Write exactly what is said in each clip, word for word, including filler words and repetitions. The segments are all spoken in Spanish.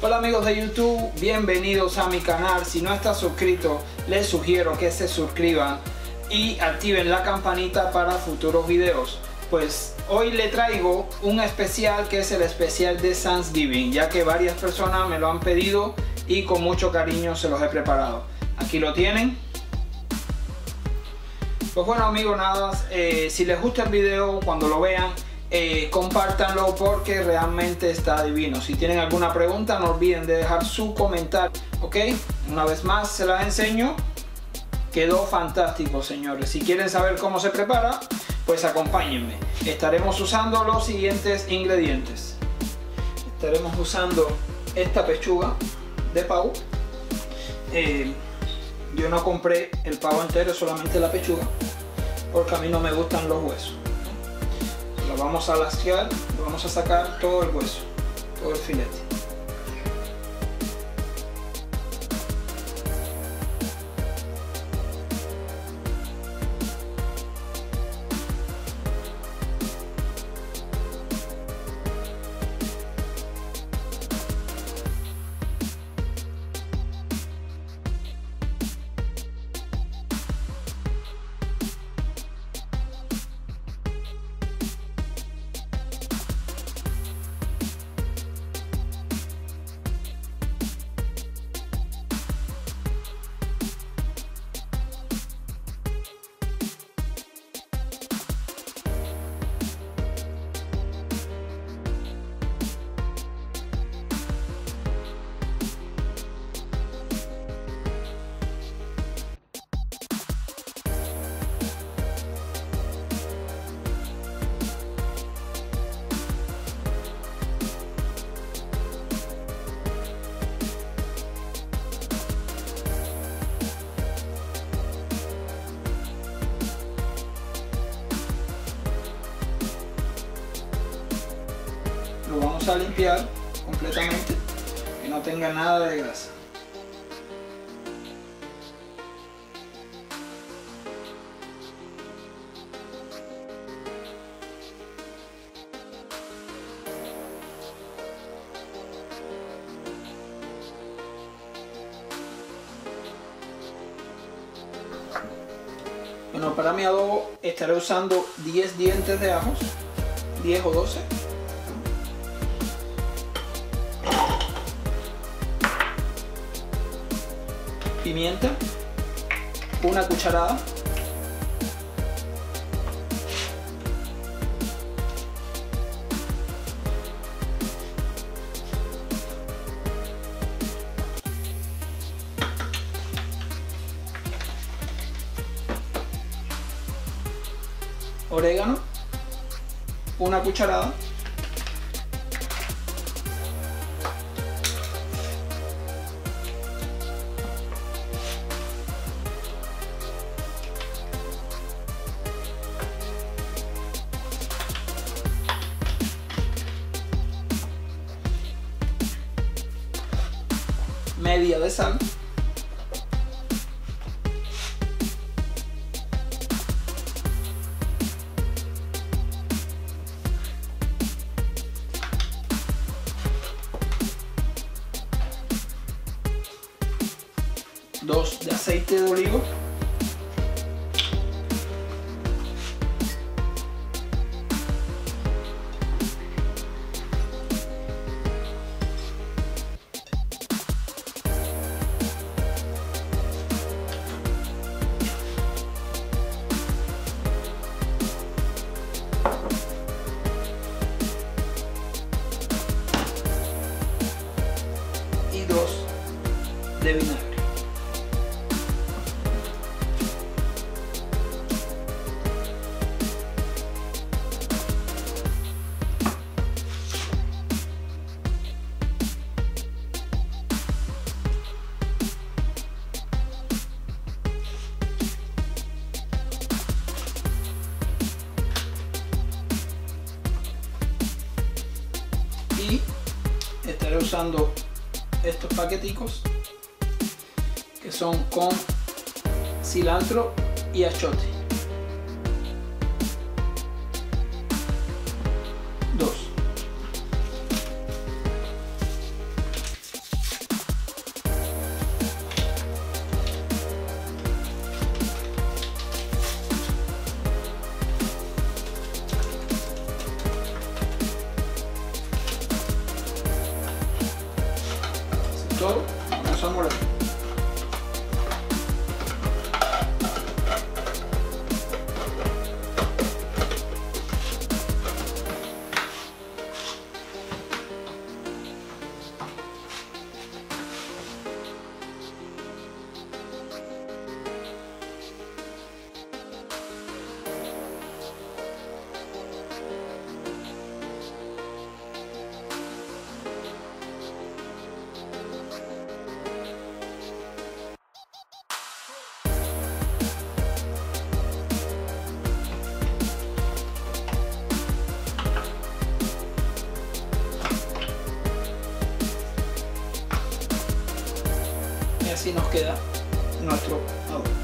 Hola amigos de YouTube, bienvenidos a mi canal. Si no estás suscrito, les sugiero que se suscriban y activen la campanita para futuros videos. Pues hoy le traigo un especial que es el especial de Thanksgiving, ya que varias personas me lo han pedido y con mucho cariño se los he preparado. Aquí lo tienen. Pues bueno amigos, nada, eh, si les gusta el video, cuando lo vean, Eh, compártanlo porque realmente está divino. Si tienen alguna pregunta, no olviden de dejar su comentario, ok. Una vez más se las enseño, quedó fantástico señores. Si quieren saber cómo se prepara, pues acompáñenme. Estaremos usando los siguientes ingredientes. Estaremos usando esta pechuga de pavo. eh, yo no compré el pavo entero, solamente la pechuga, porque a mí no me gustan los huesos. Lo vamos a lasquear, lo vamos a sacar todo el hueso, todo el filete. Lo vamos a limpiar completamente, que no tenga nada de grasa. Bueno, para mi adobo estaré usando diez dientes de ajos, diez o doce. Pimienta, una cucharada, orégano, una cucharada, media de sal, dos de aceite de oliva, de vinagre. Y estaré usando estos paqueticos que son con cilantro y achiote. Dos. así nos queda nuestro adorno.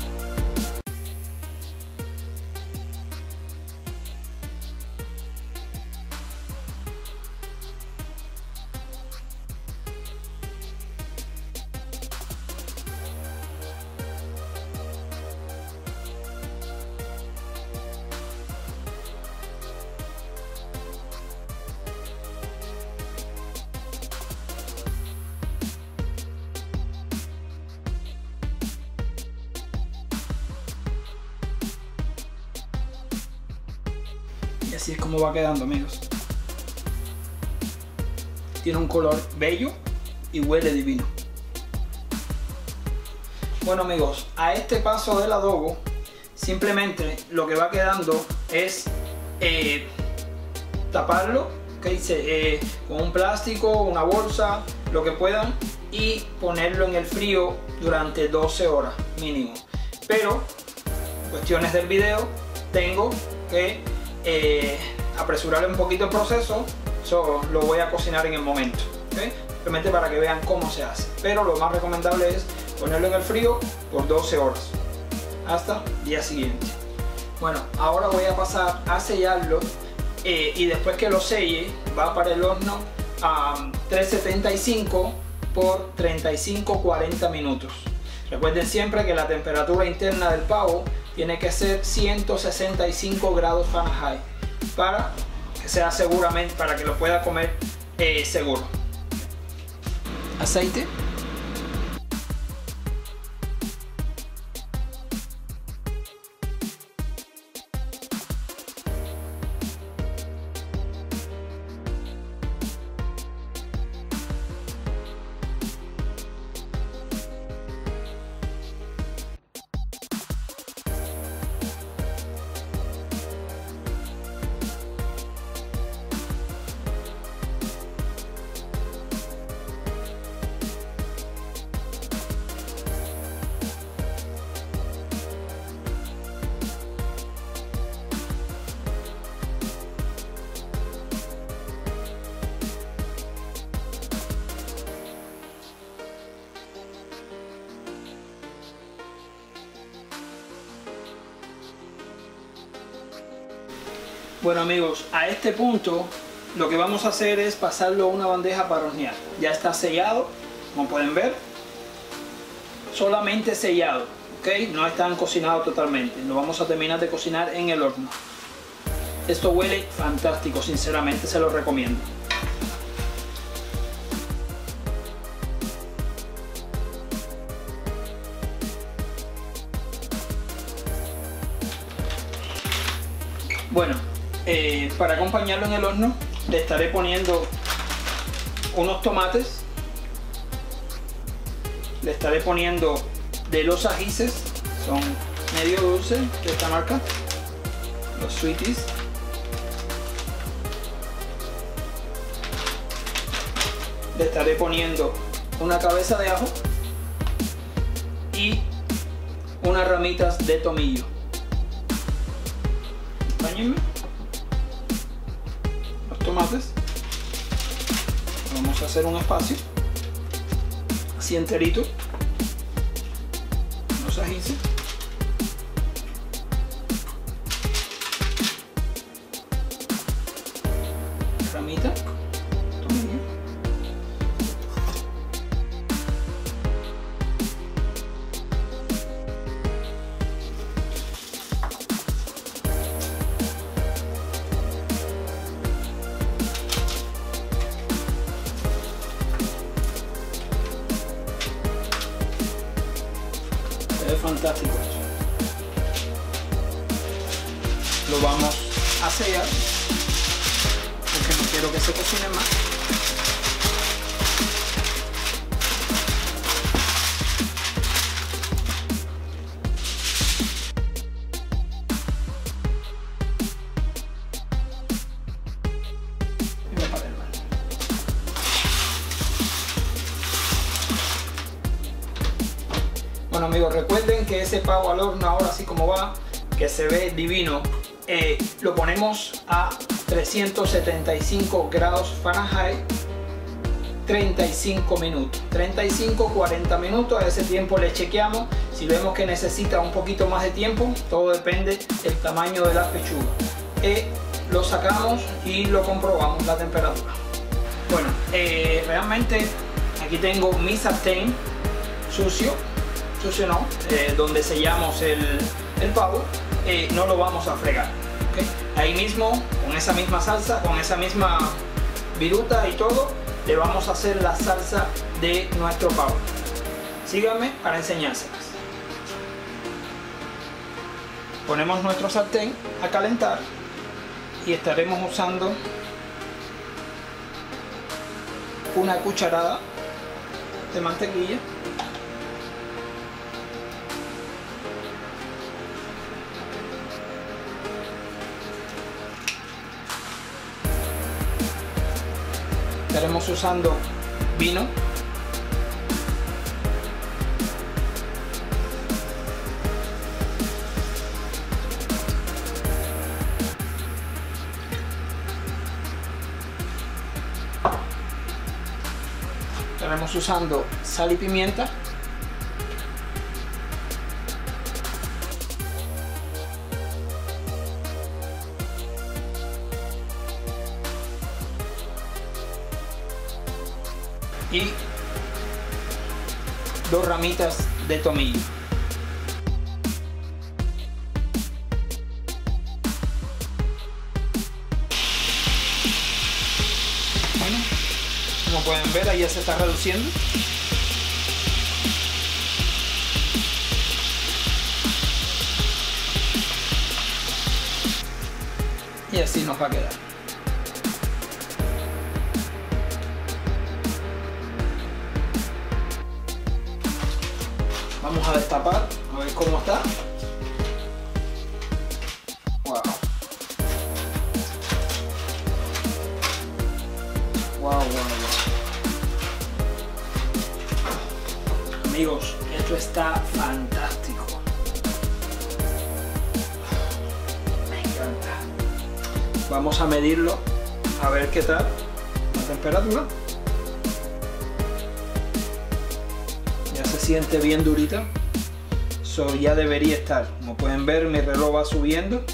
Y así es como va quedando, amigos. Tiene un color bello y huele divino. Bueno, amigos, a este paso del adobo simplemente lo que va quedando es eh, taparlo, ¿qué dice? Eh, con un plástico, una bolsa, lo que puedan, y ponerlo en el frío durante doce horas mínimo. Pero cuestiones del video, tengo que Eh, apresurar un poquito el proceso, so, lo voy a cocinar en el momento, ¿okay? Simplemente para que vean cómo se hace, pero lo más recomendable es ponerlo en el frío por doce horas hasta el día siguiente. Bueno, ahora voy a pasar a sellarlo, eh, y después que lo selle va para el horno a trescientos setenta y cinco por treinta y cinco a cuarenta minutos. Recuerden siempre que la temperatura interna del pavo tiene que ser ciento sesenta y cinco grados Fahrenheit para que sea seguramente, para que lo pueda comer eh, seguro. Aceite. Bueno, amigos, a este punto lo que vamos a hacer es pasarlo a una bandeja para hornear. Ya está sellado, como pueden ver, solamente sellado, ¿ok? No están cocinados totalmente, lo vamos a terminar de cocinar en el horno. Esto huele fantástico, sinceramente se lo recomiendo. Bueno, Eh, para acompañarlo en el horno le estaré poniendo unos tomates, le estaré poniendo de los ajíes, son medio dulces de esta marca, los Sweeties, le estaré poniendo una cabeza de ajo y unas ramitas de tomillo. Acompáñenme. Tomates, vamos a hacer un espacio así enterito, los ajíes, ramita, tomillo. Fantástico. Lo vamos a sellar porque no quiero que se cocine más. Y voy a parar el mal. Bueno, amigos, recuerden que ese pavo al horno, ahora así como va, que se ve divino, eh, lo ponemos a trescientos setenta y cinco grados Fahrenheit treinta y cinco minutos, treinta y cinco cuarenta minutos. A ese tiempo le chequeamos. Si vemos que necesita un poquito más de tiempo, todo depende del tamaño de la pechuga, eh, lo sacamos y lo comprobamos la temperatura. Bueno, eh, realmente aquí tengo mi sartén sucio, sucio no, eh, donde sellamos el, el pavo. Eh, no lo vamos a fregar, ¿okay? Ahí mismo, con esa misma salsa, con esa misma viruta y todo, le vamos a hacer la salsa de nuestro pavo. Síganme para enseñárselas. Ponemos nuestro sartén a calentar y estaremos usando una cucharada de mantequilla. Estaremos usando vino, estaremos usando sal y pimienta, y dos ramitas de tomillo. Bueno, como pueden ver, ahí ya se está reduciendo. Y así nos va a quedar. Vamos a destapar, a ver cómo está. Wow. Wow, wow, wow. Amigos, esto está fantástico. Me encanta. Vamos a medirlo, a ver qué tal la temperatura. Se siente bien durita, so, ya debería estar. Como pueden ver, mi reloj va subiendo.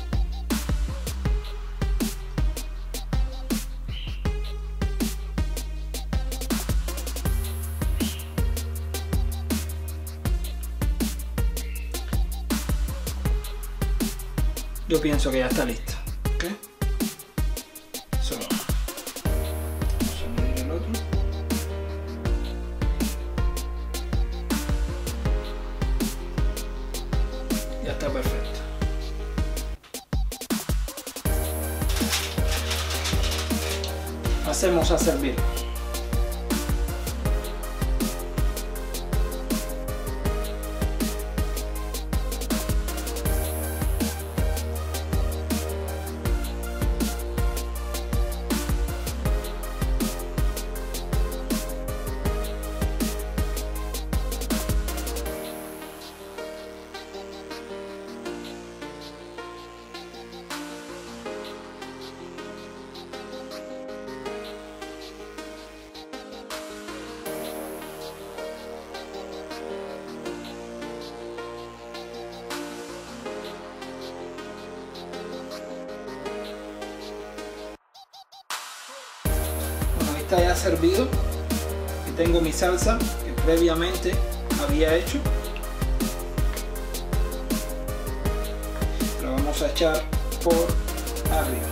Yo pienso que ya está lista. ¿Okay? So, está perfecto. Pasemos a servir. Está ya servido. Aquí tengo mi salsa que previamente había hecho. La vamos a echar por arriba.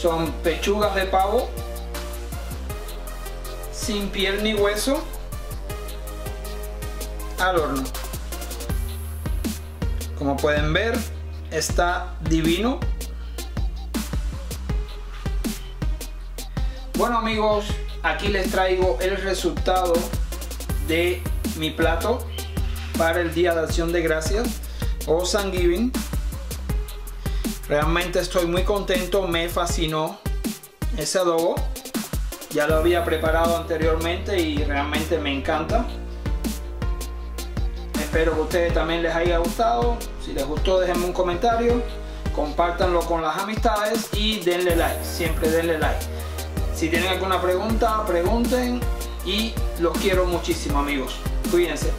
Son pechugas de pavo sin piel ni hueso, al horno. Como pueden ver, está divino. Bueno amigos, aquí les traigo el resultado de mi plato para el Día de Acción de Gracias o Thanksgiving. Realmente estoy muy contento, me fascinó ese adobo. ya lo había preparado anteriormente y realmente me encanta. Espero que a ustedes también les haya gustado. Si les gustó, déjenme un comentario, compártanlo con las amistades y denle like, siempre denle like. Si tienen alguna pregunta, pregunten y los quiero muchísimo, amigos. Cuídense.